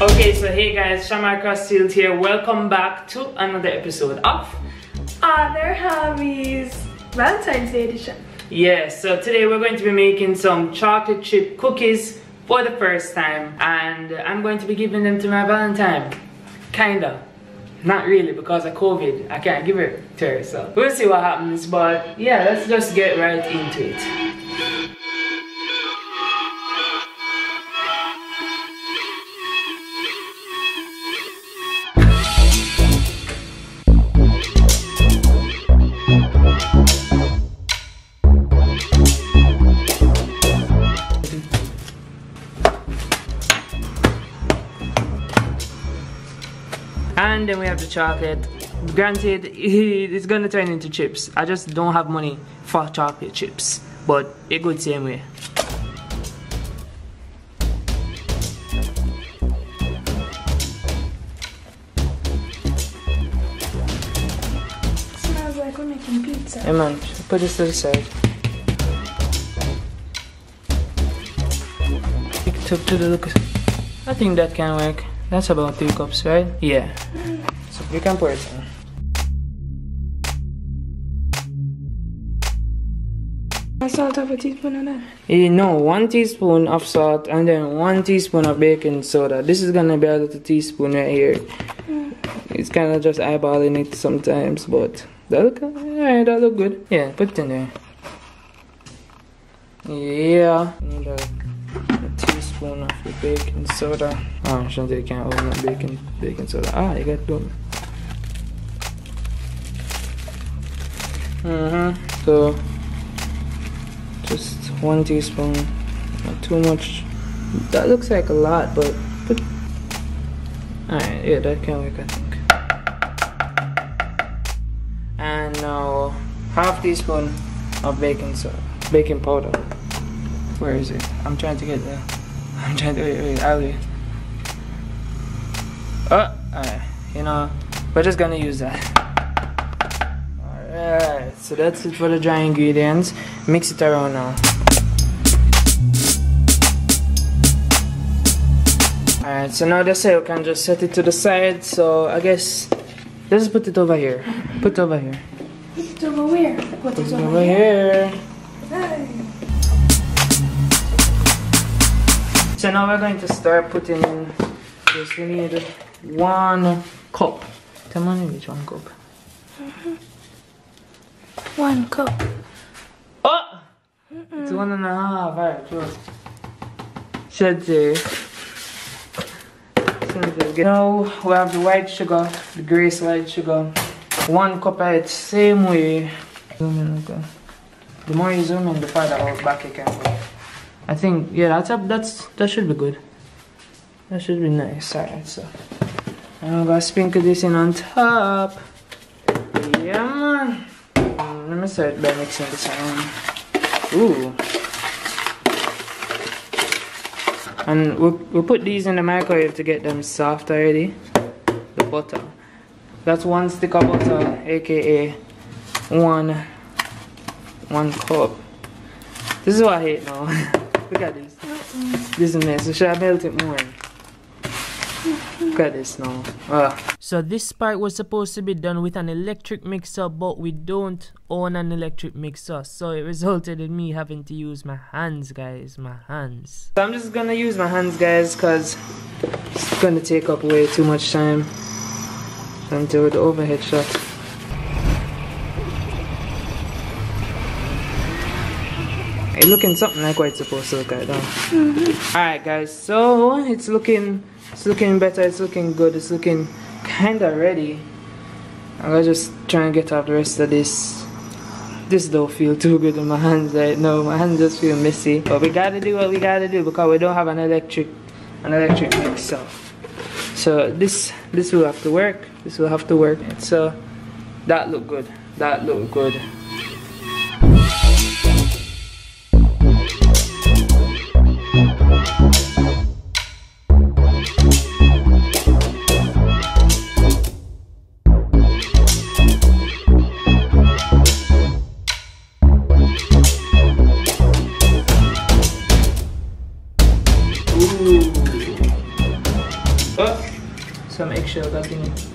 Okay, so hey guys, Shamar Crossfield here. Welcome back to another episode of Other Hobbies Valentine's Day edition. Yes, so today we're going to be making some chocolate chip cookies for the first time, and I'm going to be giving them to my Valentine. Kinda. Not really, because of COVID, I can't give it to her, so we'll see what happens, but yeah, let's just get right into it. And then we have the chocolate. Granted, it's gonna turn into chips. I just don't have money for chocolate chips, but it goes the same way. It smells like we're making pizza. Hey man, put this to the side. I think that can work. That's about 3 cups, right? Yeah. So you can pour it in. Salt of a teaspoon of that? No, 1 teaspoon of salt and then 1 teaspoon of baking soda. This is gonna be a little teaspoon right here. It's kind of just eyeballing it sometimes, but that look good. Yeah, put it in there. Yeah. Spoon of the baking soda. Oh, Shanti can't open that baking soda. Ah, you got done. So just 1 teaspoon, not too much. That looks like a lot, but alright, yeah, that can work, I think. And now 1/2 teaspoon of baking powder. Where is it? I'm trying to get there. Wait, I'll leave. Oh, alright, you know, we're just gonna use that. Alright, so that's it for the dry ingredients. Mix it around now. Alright, so now that's it, we can just set it to the side, so I guess, let's put it over here. Put it over here. Put it over where? Put it over here. So now we're going to start putting in this. We need 1 cup. Tell me which 1 cup. 1 cup. Oh! It's 1 1/2. Alright, close. Now we have the white sugar, the Grace white sugar. 1 cup of it, same way. The more you zoom in, the farther out back you can go. I think, yeah, that should be good. That should be nice. Alright, so I'm gonna sprinkle this in on top. Yeah, man. Let me start by mixing this around. Ooh. And we'll put these in the microwave to get them soft already. The butter. That's 1 stick of butter, aka 1 cup. This is what I hate now. Look at this. This is nice. So should I melt it more? Look at this now. So this part was supposed to be done with an electric mixer, but we don't own an electric mixer, so it resulted in me having to use my hands, guys. So I'm just gonna use my hands, guys, cause it's gonna take up way too much time until the overhead shot. It's looking something like what it's supposed to look like now. Alright guys, so it's looking better, it's looking good, it's looking kinda ready. I'm gonna just try and get out the rest of this. This don't feel too good in my hands right now. My hands just feel messy. But we gotta do what we gotta do because we don't have an electric mixer. So this will have to work. This will have to work. So that looked good. That looked good. put some eggshell back in it.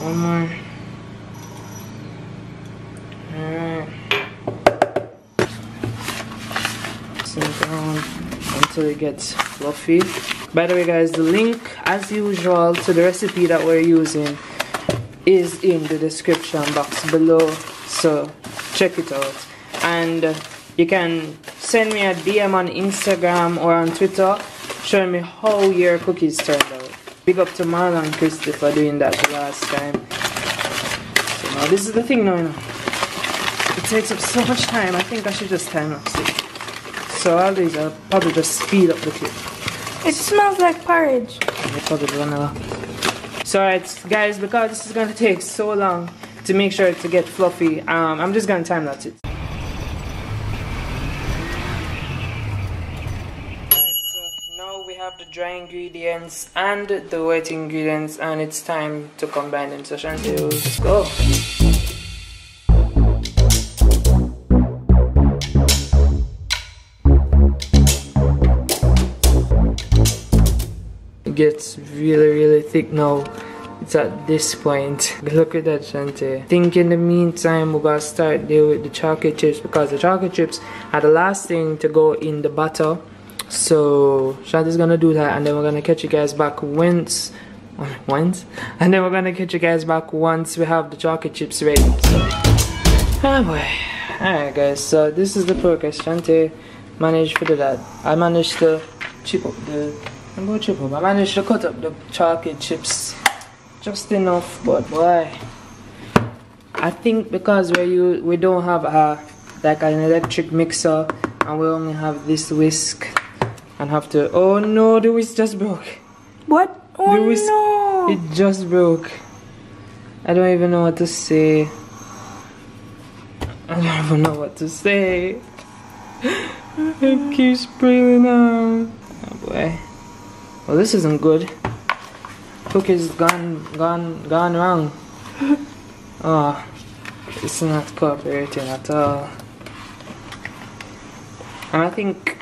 One more. Alright. Sit down until it gets fluffy. By the way guys, the link as usual to the recipe that we're using is in the description box below, so check it out. And you can send me a DM on Instagram or on Twitter showing me how your cookies turned out. Big up to Marlon and Christy for doing that the last time. So now this is the thing now, you know. It takes up so much time, I think I should just time lapse it. So all these, I'll probably just speed up the clip. It smells like porridge. It's probably vanilla. So alright guys, because this is going to take so long to make sure to get fluffy, I'm just going to time lapse it. The dry ingredients and the wet ingredients, and it's time to combine them. So Shanti, let's go. It gets really thick now. It's at this point. Look at that, Shanti. I think in the meantime we're gonna start there with the chocolate chips, because the chocolate chips are the last thing to go in the batter. So Shanti's gonna do that, and then we're gonna catch you guys back once we have the chocolate chips ready. Oh boy. Alright guys, so this is the progress Shanti managed to do that. I managed to cut up the chocolate chips just enough, but boy, I think because we don't have an electric mixer and we only have this whisk. And have to, oh no, the whisk just broke. What? Oh the whisk, no! It just broke. I don't even know what to say. It keeps spilling out. Oh boy. Well, this isn't good. Cookie's gone wrong. Oh, it's not cooperating at all. And I think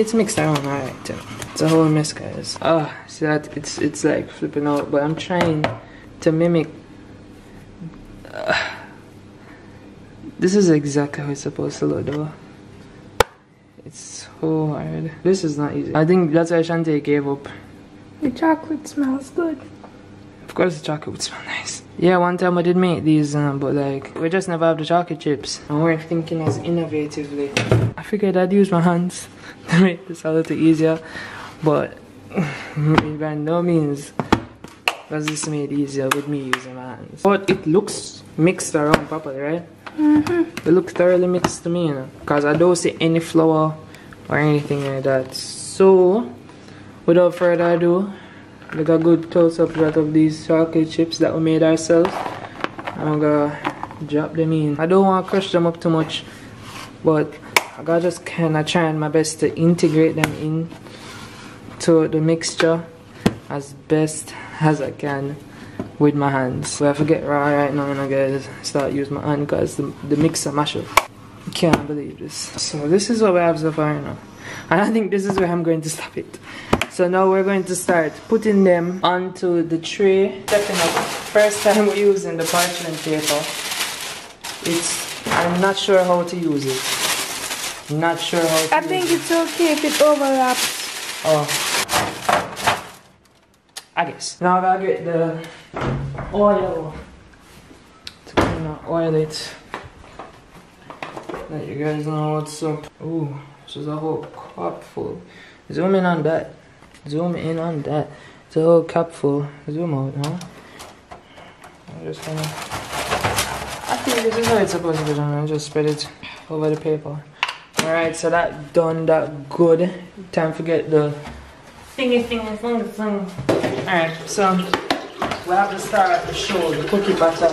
it's mixed around alright. It's a whole mess, guys. Oh, see that? It's like flipping out, but I'm trying to mimic. This is exactly how it's supposed to look, though. It's so hard. This is not easy. I think that's why Shanti gave up. The chocolate smells good. Of course the chocolate would smell nice. Yeah, one time I did make these, but like, we just never have the chocolate chips. And we're thinking as innovatively. I figured I'd use my hands to make this a little easier, but by no means was this made easier with me using my hands. But it looks mixed around properly, right? Mm-hmm. It looks thoroughly mixed to me, you know, because I don't see any flour or anything like that. So, without further ado, we got a good close-up right of these chocolate chips that we made ourselves. I'm gonna drop them in. I don't want to crush them up too much, but I gotta just kinda try my best to integrate them in to the mixture as best as I can with my hands. Well, I forget right now, and I gotta start using my hand because the mixer mashup. Can't believe this. So this is what we have so far now, and I think this is where I'm going to stop it. So now we're going to start putting them onto the tray. First time we're using the parchment paper. I'm not sure how to use it. I think it's okay if it overlaps. Oh, I guess. Now I'll get the oil to kind of oil it. Let you guys know what's up. Ooh, this is a whole cup full. Zoom in on that. Zoom in on that. It's a whole cup full. Zoom out, huh? I think this is how it's supposed to be done. I just spread it over the paper. Alright, so that done, that good. Time to get the thingy. Alright, so we'll have to start at the show, the cookie batter.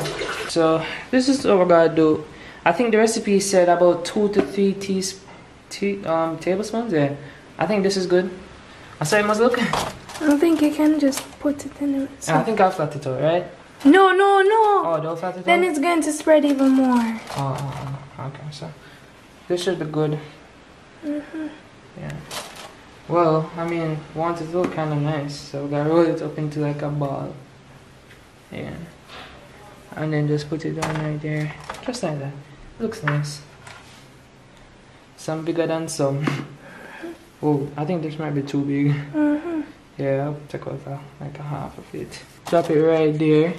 So this is what we're gonna do. I think the recipe said about 2 to 3 tablespoons. Yeah. I think this is good. So it must look I don't think I can just put it in it. So. Yeah, I think I'll flat it out, right? No, no, no! Oh, don't flat it out? Then it's going to spread even more. Oh, okay, so this should be good. Mm-hmm. Yeah. Well, I mean, we want it to look kind of nice, so we gotta roll it up into like a ball. Yeah. And then just put it down right there. Just like that. Looks nice. Some bigger than some. Oh, I think this might be too big. Mm-hmm. Yeah, I'll take out like a half of it. Drop it right there.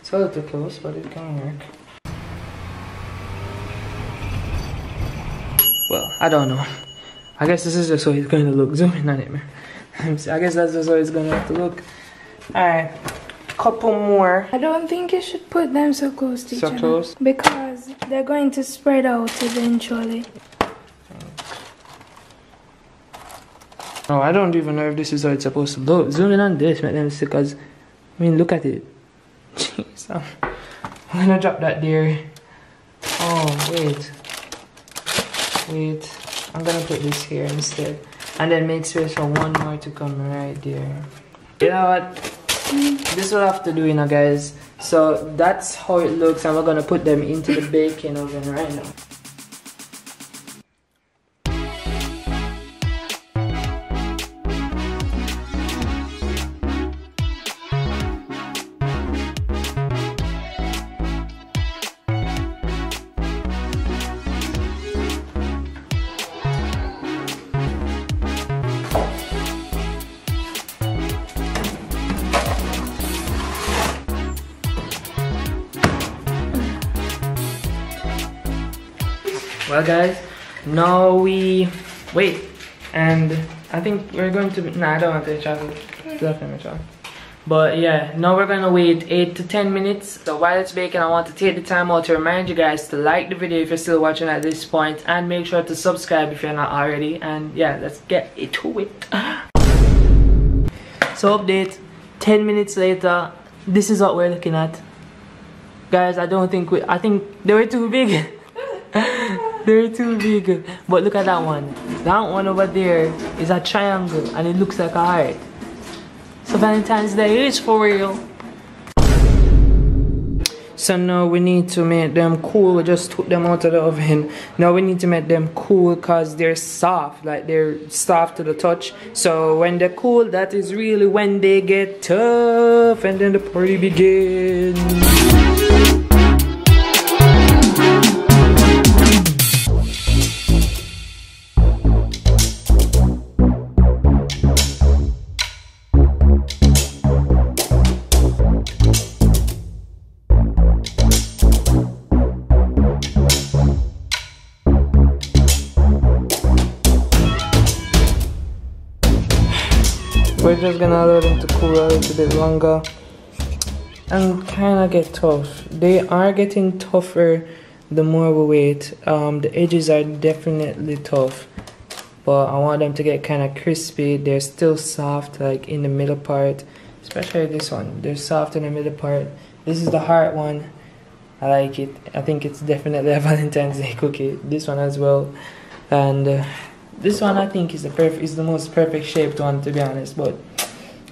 It's a little close, but it can work. Well, I don't know. I guess this is just how it's going to look. Zoom in on it, man. I guess that's just how it's going to have to look. Alright, couple more. I don't think you should put them so close to each other. So close? Because they're going to spread out eventually. Oh, I don't even know if this is how it's supposed to look. Zoom in on this, make them sick, because, I mean, look at it. Jeez, I'm gonna drop that there. Oh, wait. Wait. I'm gonna put this here instead, and then make space for one more to come right there. You know what? This will have to do, you know, guys. So that's how it looks, and we're gonna put them into the baking oven right now. Well, guys, now we wait, and I think we're going to. Nah, I don't want to travel. But yeah, now we're gonna wait 8 to 10 minutes. So while it's baking, I want to take the time out to remind you guys to like the video if you're still watching at this point, and make sure to subscribe if you're not already. And yeah, let's get into it. So update, 10 minutes later, this is what we're looking at, guys. I think they were too big. They're too big, but look at that one. That one over there is a triangle and it looks like a heart. So Valentine's Day is for real. So now we need to make them cool. We just took them out of the oven. Now we need to make them cool because they're soft, like they're soft to the touch. So when they're cool, that is really when they get tough, and then the party begins. We're just gonna allow them to cool a little bit longer and kind of get tough. They are getting tougher the more we wait. The edges are definitely tough, but I want them to get kind of crispy. They're still soft, like in the middle part, especially this one. They're soft in the middle part. This is the hard one. I like it. I think it's definitely a Valentine's Day cookie. This one as well, and. This one I think is the most perfect shaped one, to be honest, but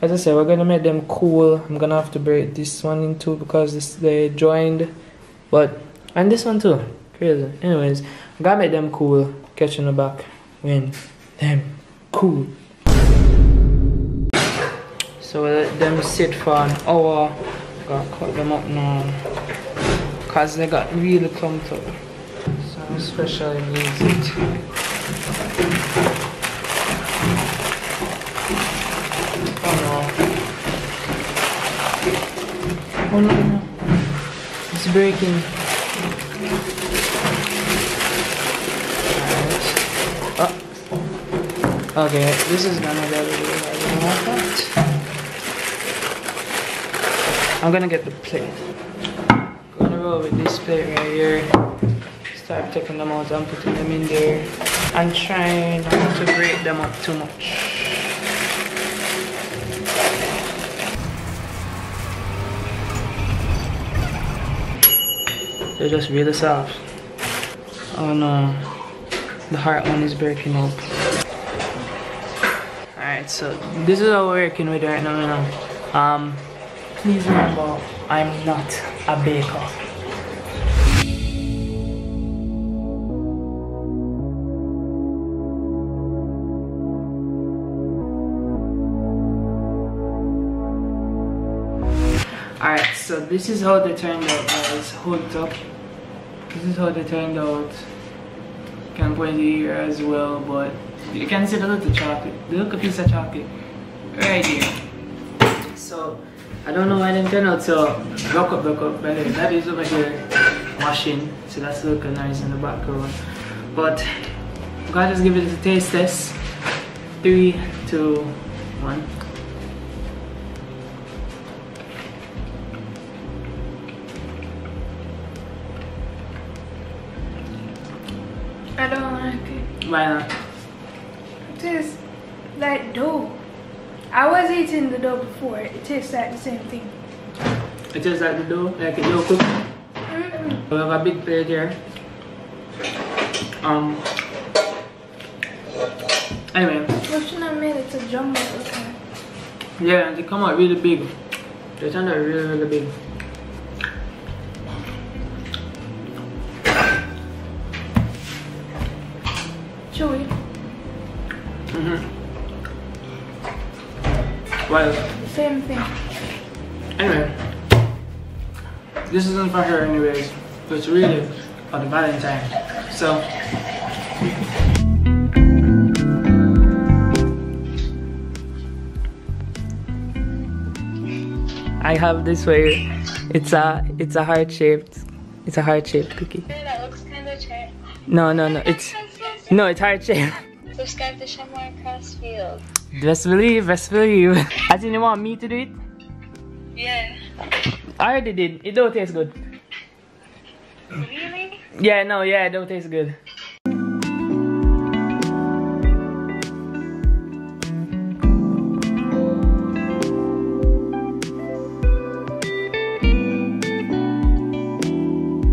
as I said, we're gonna make them cool. I'm gonna have to break this one in two because they joined, but and this one too. Crazy. Anyways, I'm gonna make them cool. Catch in the back when them cool. So we'll let them sit for an hour. Gotta cut them up now because they got really clumped up. So I especially needs it. Oh no, no, it's breaking. Alright. Oh. Okay, this is gonna get really bad. I don't want that. I'm gonna get the plate. I'm gonna roll with this plate right here. Start taking them out and putting them in there. And trying not to break them up too much. They're just really soft. Oh no, the hard one is breaking up. Alright, Alright, so this is what we're working with right now. Please remember, I'm not a baker. Alright, so this is how they turned out, guys. Hold up. This is how they turned out. Can point it here as well, but you can see the little chocolate, the little piece of chocolate right here. So I don't know why they turned out so broke up. But that is over here washing, so that's looking nice in the background. But gotta just give it a taste test. 3, 2, 1. I don't like it. Why not? It tastes like dough. I was eating the dough before. It tastes like the same thing. It tastes like the dough? Like a dough cookie? Mm-mm. We have a big plate here. Anyway. We should have made it a jumbo. Okay. Yeah, they come out really big. They turn out really, really big. Chewy. Mm-hmm. Well, same thing. Anyway, this isn't for her anyways. It's really for the Valentine. So I have this where it's a heart shaped cookie. That looks kinda chai. No, it's hard shape. Subscribe to Shamar Crossfield. Best believe. As in, you want me to do it? Yeah. I already did. It don't taste good. Really? Yeah, no, yeah, it don't taste good.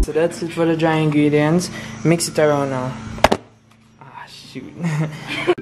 So that's it for the dry ingredients. Mix it around now. Shoot.